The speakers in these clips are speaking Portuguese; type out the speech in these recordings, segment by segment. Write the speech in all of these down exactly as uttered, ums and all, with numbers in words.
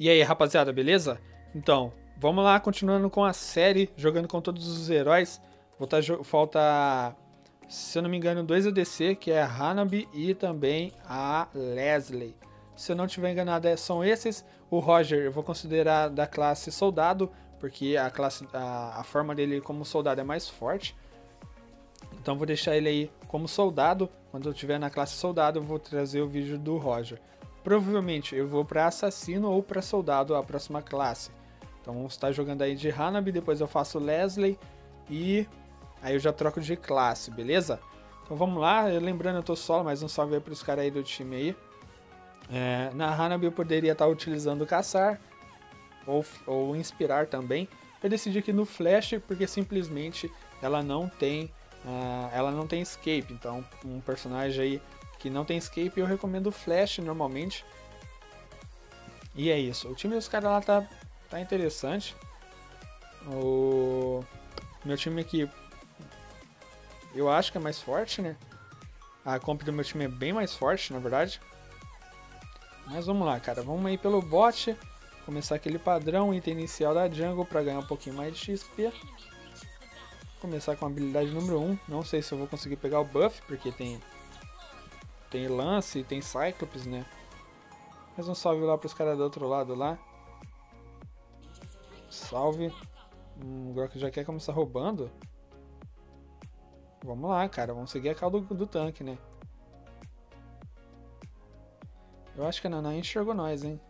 E aí, rapaziada, beleza? Então, vamos lá, continuando com a série, jogando com todos os heróis. Volta, falta, se eu não me engano, dois A D C, que é a Hanabi e também a Lesley. Se eu não estiver enganado, são esses. O Roger eu vou considerar da classe soldado, porque a, classe, a, a forma dele como soldado é mais forte. Então vou deixar ele aí como soldado. Quando eu estiver na classe soldado, eu vou trazer o vídeo do Roger. Provavelmente eu vou para assassino ou para soldado a próxima classe. Então vamos estar jogando aí de Hanabi, depois eu faço Lesley e aí eu já troco de classe, beleza? Então vamos lá, lembrando eu tô solo, mas um salve aí pros caras aí do time aí. É, na Hanabi eu poderia estar utilizando caçar ou, ou inspirar também. Eu decidi que no Flash, porque simplesmente ela não tem, uh, ela não tem escape, então um personagem aí que não tem escape, eu recomendo Flash normalmente. E é isso. O time dos caras lá tá, tá interessante. O meu time aqui, eu acho que é mais forte, né? A comp do meu time é bem mais forte, na verdade. Mas vamos lá, cara. Vamos aí pelo bot. Começar aquele padrão, item inicial da jungle, pra ganhar um pouquinho mais de X P. Começar com a habilidade número um. Não sei se eu vou conseguir pegar o buff, porque tem... Tem lance, tem Cyclops, né? Mas um salve lá pros caras do outro lado lá. Salve. Hum, o Grock já quer começar roubando. Vamos lá, cara. Vamos seguir a calda do, do tanque, né? Eu acho que a Nana enxergou nós, hein?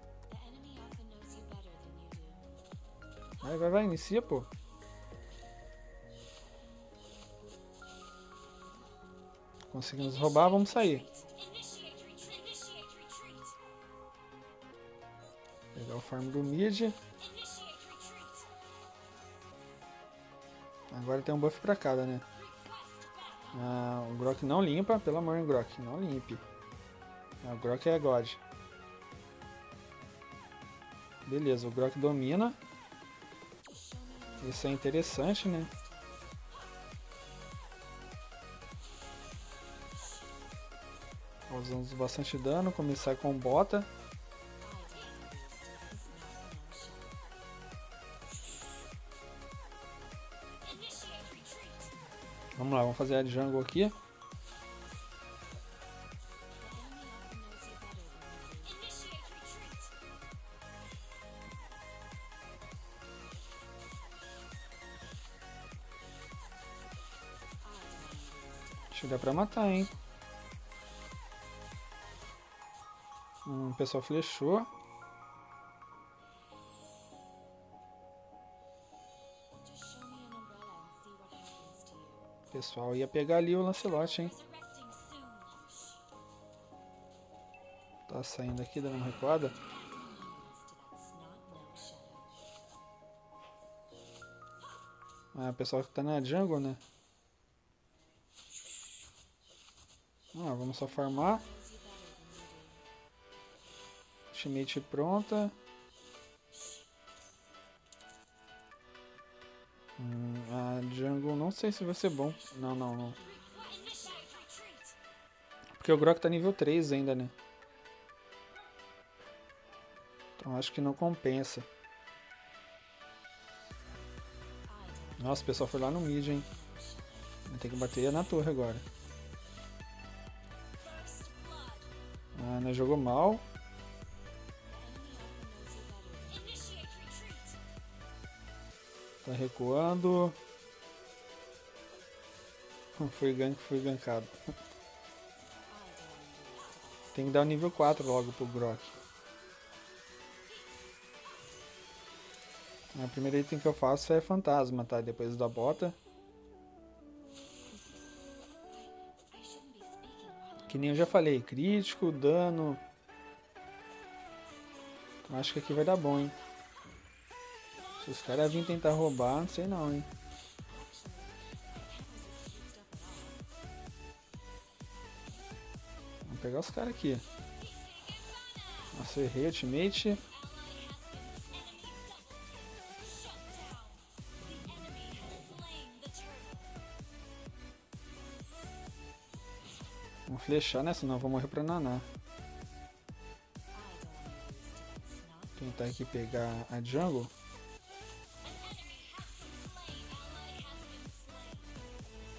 Vai, vai, vai. Inicia, pô. Conseguimos roubar. Vamos sair. Pegar o farm do mid. Agora tem um buff pra cada, né? Ah, o Grock não limpa. Pelo amor de Grock, não limpe. Ah, o Grock é God. Beleza, o Grock domina. Isso é interessante, né? Causamos bastante dano. Começar com bota. Vamos lá, vamos fazer a jungle aqui. Acho que dá pra matar, hein? Hum, o pessoal flechou. O pessoal ia pegar ali o Lancelot, hein? Tá saindo aqui, dando uma recuada. Ah, o pessoal que tá na jungle, né? Ah, vamos só farmar. Ultimate pronta. Hum, a jungle não sei se vai ser bom. Não, não, não. Porque o Grock tá nível três ainda, né? Então acho que não compensa. Nossa, o pessoal foi lá no mid, hein? Tem que bater na torre agora. A Ana jogou mal. Tá recuando. Foi gank, foi gankado. Tem que dar o nível quatro logo pro Grock. O primeiro item que eu faço é fantasma, tá? Depois da bota. Que nem eu já falei, crítico, dano. Acho que aqui vai dar bom, hein? Se os caras virem tentar roubar, não sei não, hein? Vamos pegar os caras aqui. Nossa, eu errei ultimate. Vamos flechar, né? Senão eu vou morrer pra Naná. tentar aqui pegar a jungle.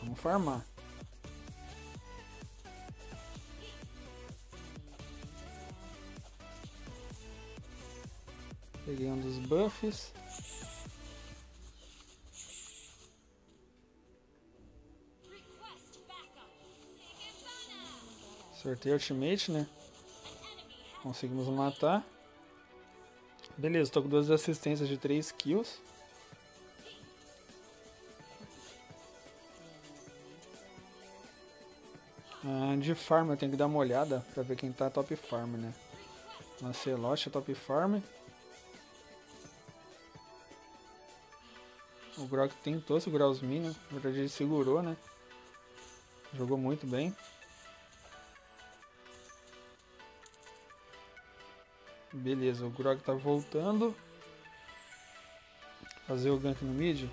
Vamos farmar. Peguei um dos buffs. Sorteio ultimate, né? Conseguimos matar. Beleza, tô com duas assistências de três kills. Ah, de farm eu tenho que dar uma olhada pra ver quem tá top farm, né? Lancelot é top farm. O Grock tentou segurar os minions, na verdade ele segurou, né? Jogou muito bem. Beleza, o Grock tá voltando. Fazer o gank no mid.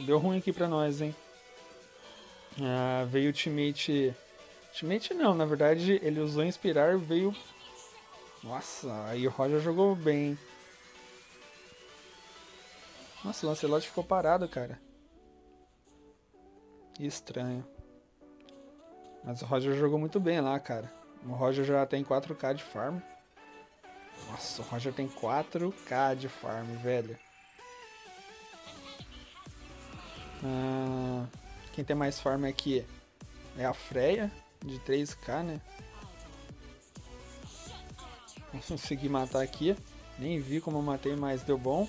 Deu ruim aqui pra nós, hein? Ah, veio o teammate... Teammate não, na verdade ele usou inspirar, veio... Nossa, aí o Roger jogou bem. Nossa, o Lancelot ficou parado, cara. Estranho. Mas o Roger jogou muito bem lá, cara. O Roger já tem quatro K de farm. Nossa, o Roger tem quatro K de farm, velho. Ah, quem tem mais farm aqui é a Freya, de três K, né? Consegui matar aqui. Nem vi como eu matei, mas deu bom.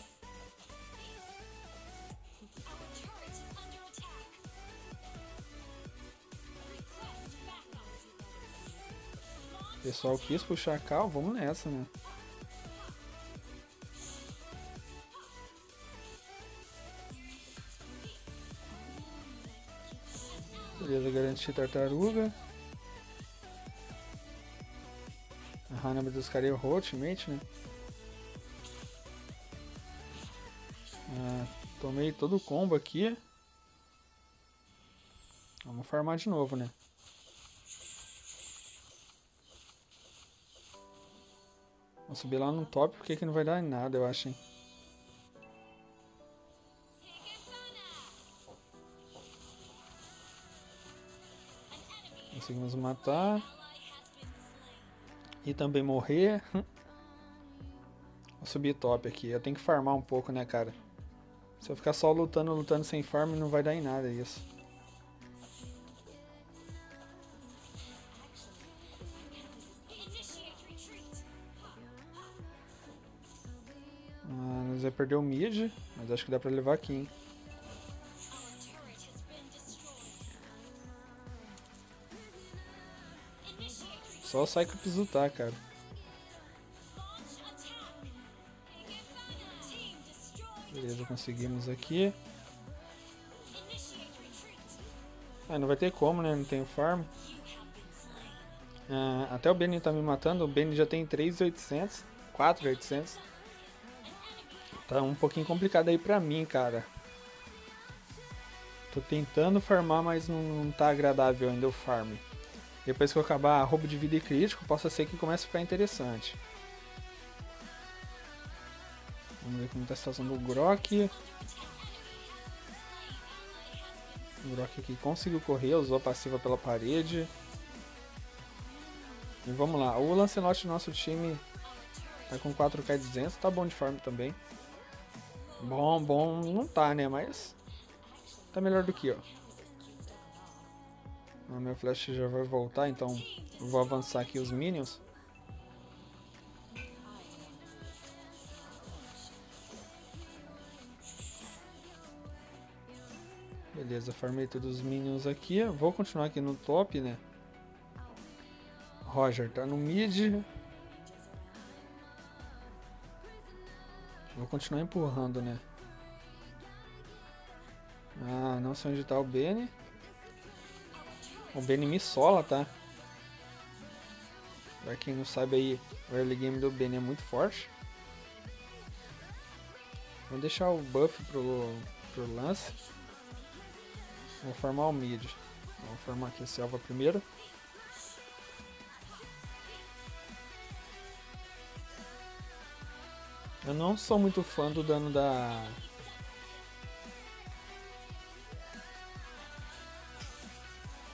O pessoal quis puxar cal, vamos nessa, né? Beleza, garantir tartaruga. A Hanabi dos caras errou ultimate, né? Ah, tomei todo o combo aqui. Vamos farmar de novo, né? Vou subir lá no top porque que não vai dar em nada, eu acho, hein? Conseguimos matar e também morrer. Vou subir top aqui. Eu tenho que farmar um pouco, né, cara? Se eu ficar só lutando, lutando sem farm, não vai dar em nada isso. Ah, nós vai perder o mid, mas acho que dá pra levar aqui, hein? Só o Cyclops lutar, cara. Beleza, conseguimos aqui. Ah, não vai ter como, né? Não tem farm. Ah, até o Benny tá me matando. O Benny já tem três mil e oitocentos. quatro mil e oitocentos. Tá um pouquinho complicado aí pra mim, cara. Tô tentando farmar, mas não, não tá agradável ainda o farm. Depois que eu acabar roubo de vida e crítico, possa ser que comece a ficar interessante. Vamos ver como está a situação do Grock. O Grock aqui conseguiu correr, usou a passiva pela parede. E vamos lá, o Lancelot do nosso time tá com quatro K de duzentos, tá bom de farm também. Bom, bom, não tá, né, mas tá melhor do que, ó. O meu flash já vai voltar, então vou avançar aqui os minions. Beleza, farmei todos os minions aqui. Vou continuar aqui no top, né? Roger tá no mid. Vou continuar empurrando, né? Ah, não sei onde tá o Benny. O Benny me sola, tá? Pra quem não sabe aí, o early game do Benny é muito forte. Vamos deixar o buff pro, pro lance. Vou formar o mid. Vou formar aqui a selva primeiro. Eu não sou muito fã do dano da...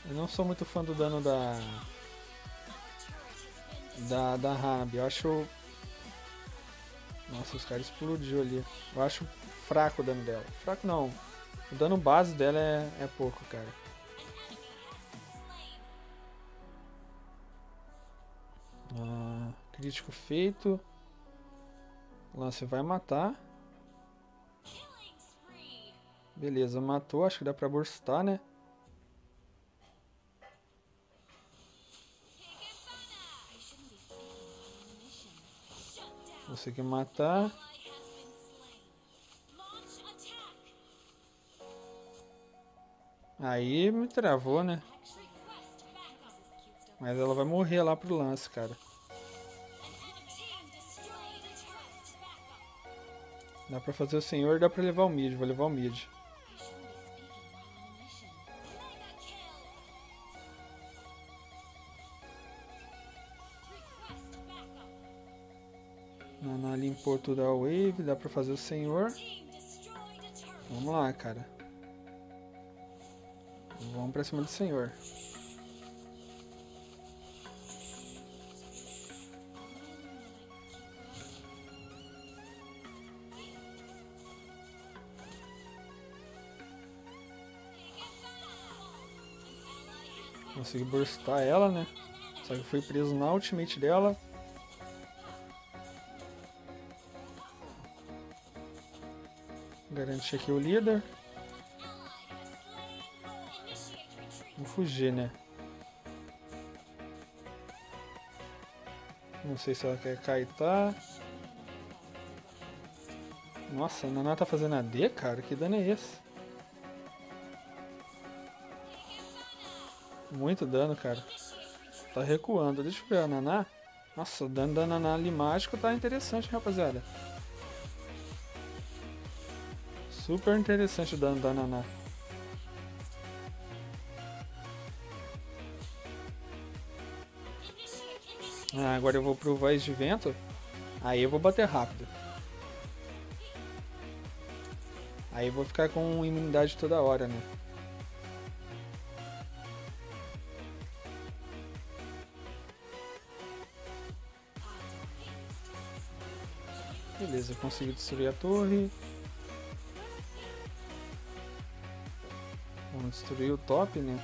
Eu não sou muito fã do dano da... Da, da Hanabi. Eu acho... Nossa, os caras explodiu ali. Eu acho fraco o dano dela. Fraco não. O dano base dela é, é pouco, cara. Ah, crítico feito. Lance vai matar. Beleza, matou. Acho que dá pra burstar, né? Consegui matar. Aí me travou, né? Mas ela vai morrer lá pro lance, cara. Dá pra fazer o senhor, dá pra levar o mid, vou levar o mid. Nana limpou tudo a wave, dá pra fazer o senhor. Vamos lá, cara. Vamos pra cima do senhor. Consegui burstar ela, né? Só que fui preso na ultimate dela. Garanti aqui o líder. Vou fugir, né? Não sei se ela quer kaitar. Nossa, a Nana tá fazendo A D, cara? Que dano é esse? Muito dano, cara. Tá recuando. Deixa eu ver a Naná. Nossa, o dano da Naná ali mágico tá interessante, rapaziada. Super interessante o dano da Naná. Ah, agora eu vou pro Vaz de Vento. Aí eu vou bater rápido. Aí eu vou ficar com imunidade toda hora, né? Beleza, eu consegui destruir a torre. Vamos destruir o top, né?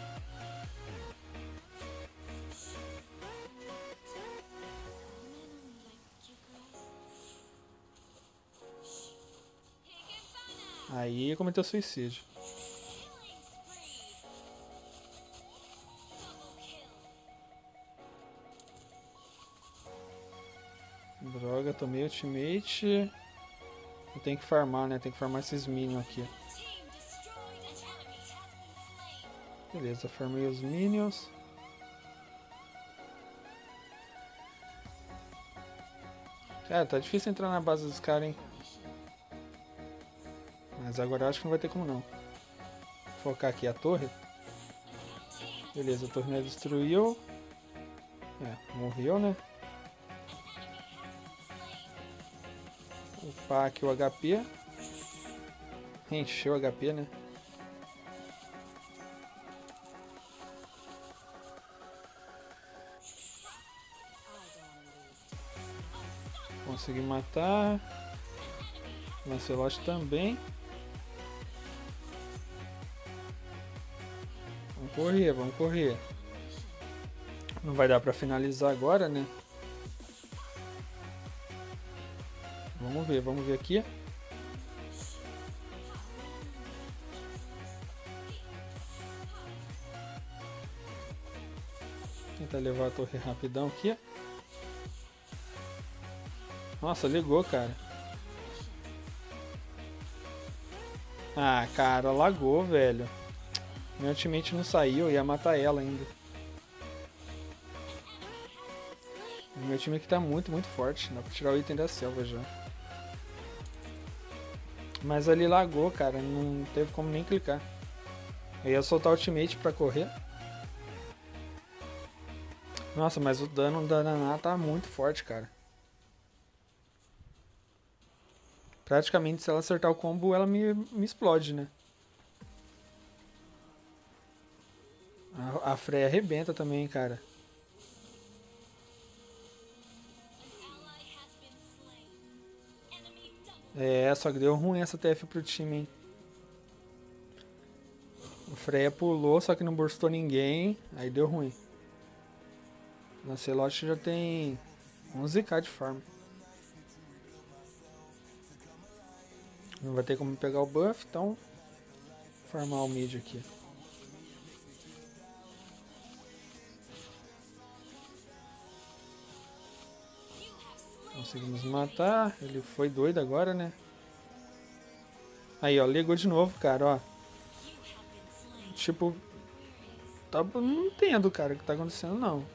Aí cometeu suicídio. Droga, tomei ultimate. Eu tenho que farmar, né? Tem que farmar esses minions aqui. Beleza, farmei os minions. Cara, tá difícil entrar na base dos caras, hein? Mas agora eu acho que não vai ter como não. Vou focar aqui a torre. Beleza, a torre não destruiu. É, morreu, né? Upar aqui o H P. Encheu o H P, né? Consegui matar. Lancelot também. Vamos correr, vamos correr. Não vai dar pra finalizar agora, né? Vamos ver, vamos ver aqui. Tentar levar a torre rapidão aqui. Nossa, ligou, cara. Ah, cara, lagou, velho. Meu ultimate não saiu, ia matar ela ainda. Meu time aqui tá muito, muito forte. Dá pra tirar o item da selva já. Mas ali lagou, cara. Não teve como nem clicar. Eu ia soltar o ultimate pra correr. Nossa, mas o dano da Nana tá muito forte, cara. Praticamente, se ela acertar o combo, ela me, me explode, né? A, a Freya arrebenta também, cara. É, só que deu ruim essa T F pro time, hein? O Freya pulou, só que não burstou ninguém. Aí deu ruim. O Lancelot já tem onze mil de farm. Não vai ter como pegar o buff, então... farmar o mid aqui. Conseguimos matar. Ele foi doido agora, né? Aí, ó. Ligou de novo, cara, ó. Tipo... tá, não entendo, cara, o que tá acontecendo, não.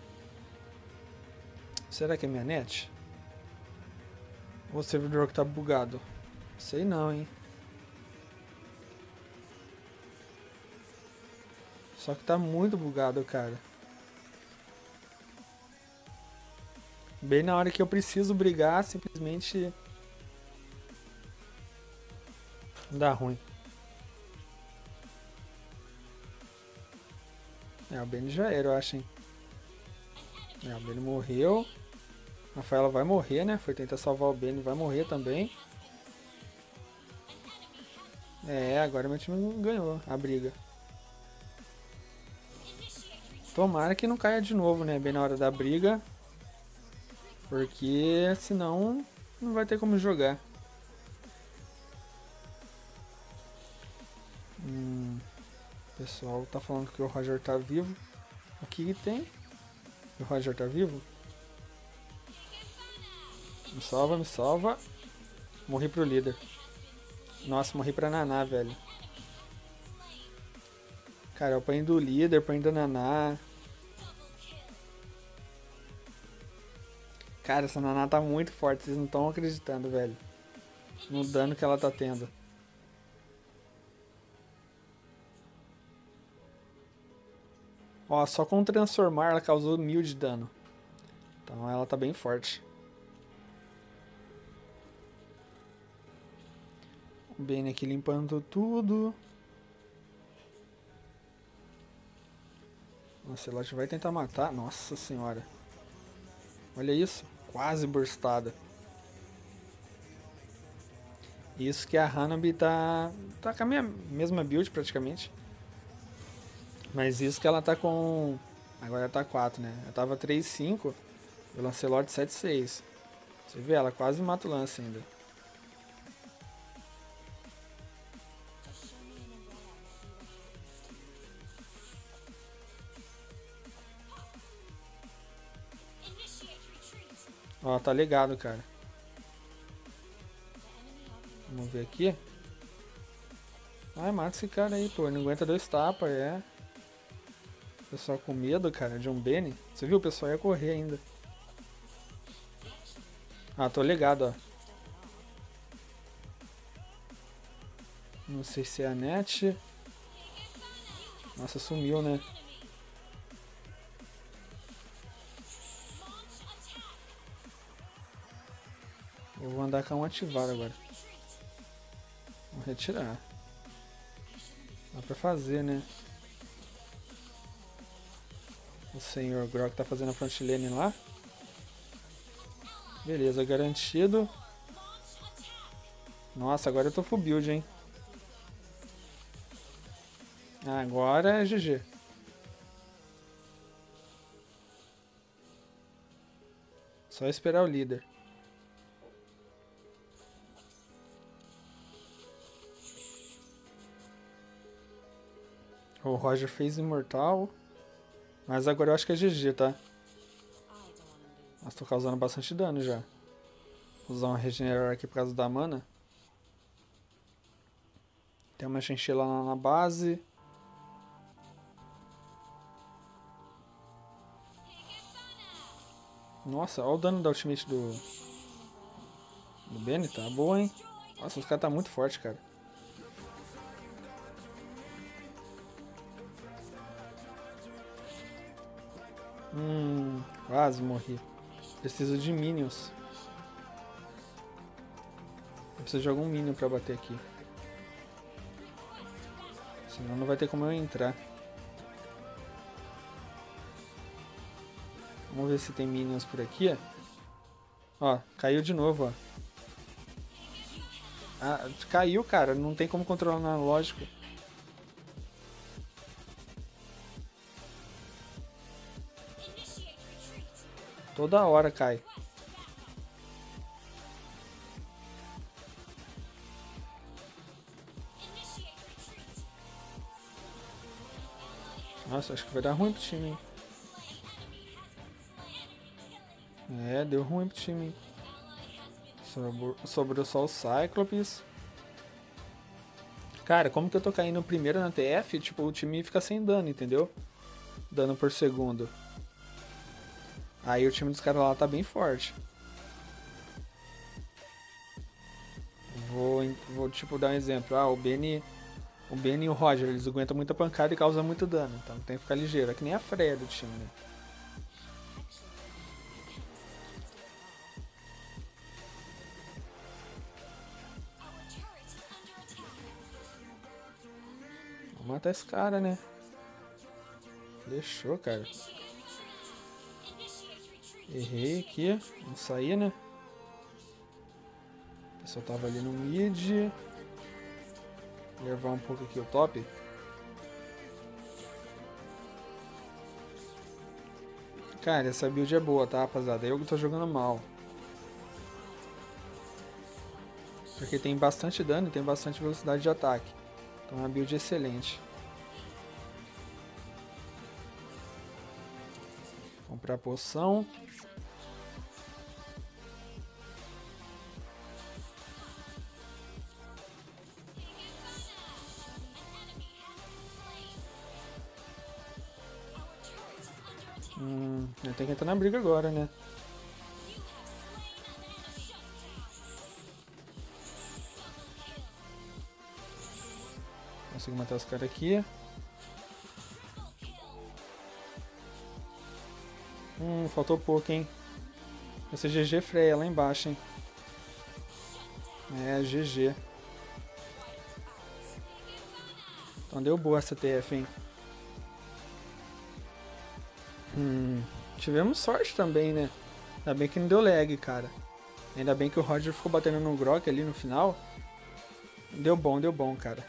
Será que é minha net? Ou o servidor que tá bugado? Sei não, hein? Só que tá muito bugado, cara. Bem na hora que eu preciso brigar, simplesmente... dá ruim. É, o Benny já era, eu acho, hein? É, o Benny morreu. A Rafaela vai morrer, né? Foi tentar salvar o Benny, vai morrer também. É, agora meu time ganhou a briga. Tomara que não caia de novo, né? Bem na hora da briga. Porque senão não vai ter como jogar. Hum, o pessoal tá falando que o Roger tá vivo. O que tem? O Roger tá vivo? Me salva, me salva. Morri pro líder. Nossa, morri pra Naná, velho. Cara, eu apanhei do líder, apanhei da Naná. Cara, essa Naná tá muito forte, vocês não estão acreditando, velho. No dano que ela tá tendo. Ó, só com transformar ela causou mil de dano. Então ela tá bem forte. O Benny aqui limpando tudo. O Lancelot vai tentar matar. Nossa senhora. Olha isso. Quase burstada. Isso que a Hanabi tá... tá com a minha mesma build praticamente. Mas isso que ela tá com... agora ela tá quatro, né? Ela tava três cinco. E o Lancelot sete seis. Você vê, ela quase mata o lance ainda. Ó, tá ligado, cara. Vamos ver aqui. Ai, mata esse cara aí, pô. Não aguenta dois tapas, é. O pessoal com medo, cara, de um Benny. Você viu? O pessoal ia correr ainda. Ah, tô ligado, ó. Não sei se é a net. Nossa, sumiu, né? Eu vou andar com um ativado agora. Vou retirar. Dá pra fazer, né? O senhor Grock tá fazendo a front lane lá. Beleza, garantido. Nossa, agora eu tô full build, hein? Agora é G G. Só esperar o líder. O Roger fez imortal. Mas agora eu acho que é G G, tá? Mas tô causando bastante dano já. Vou usar um regenerador aqui por causa da mana. Tem uma chinchila lá na base. Nossa, olha o dano da ultimate do... do Benny, tá boa, hein? Nossa, os caras tá muito forte, cara. Hum, quase morri. Preciso de minions. Eu preciso de algum minion pra bater aqui. Senão não vai ter como eu entrar. Vamos ver se tem minions por aqui, ó. Ó, caiu de novo, ó. Ah, caiu, cara. Não tem como controlar o analógico. Toda hora cai. Nossa, acho que vai dar ruim pro time, hein? É, deu ruim pro time. Sobrou, sobrou só o Cyclops. Cara, como que eu tô caindo primeiro na T F? Tipo, o time fica sem dano, entendeu? Dano por segundo. Aí o time dos caras lá tá bem forte. Vou, vou tipo, dar um exemplo. Ah, o Benny... O Benny e o Roger, eles aguentam muita pancada e causam muito dano. Então tem que ficar ligeiro. É que nem a Freya do time, né? Vou matar esse cara, né? Deixou, cara. Errei aqui. Não saí, né? O pessoal tava ali no mid. Levar um pouco aqui o top. Cara, essa build é boa, tá, rapaziada? Eu que tô jogando mal. Porque tem bastante dano e tem bastante velocidade de ataque. Então é uma build excelente. Comprar poção. Hum, eu tenho que entrar na briga agora, né? Consigo matar os caras aqui. Hum, faltou pouco, hein? Esse G G Freya lá embaixo, hein? É, G G. Então deu boa essa T F, hein? Hum, tivemos sorte também, né? Ainda bem que não deu lag, cara. Ainda bem que o Roger ficou batendo no Grock ali no final. Deu bom, deu bom, cara.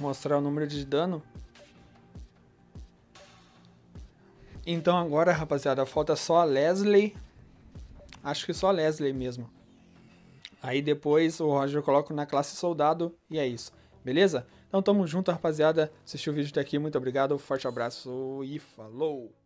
Vou mostrar o número de dano. Então agora, rapaziada, falta só a Lesley. Acho que só a Lesley mesmo. Aí depois o Roger eu coloco na classe soldado e é isso. Beleza? Então tamo junto, rapaziada. Assistiu o vídeo até aqui, muito obrigado, forte abraço e falou!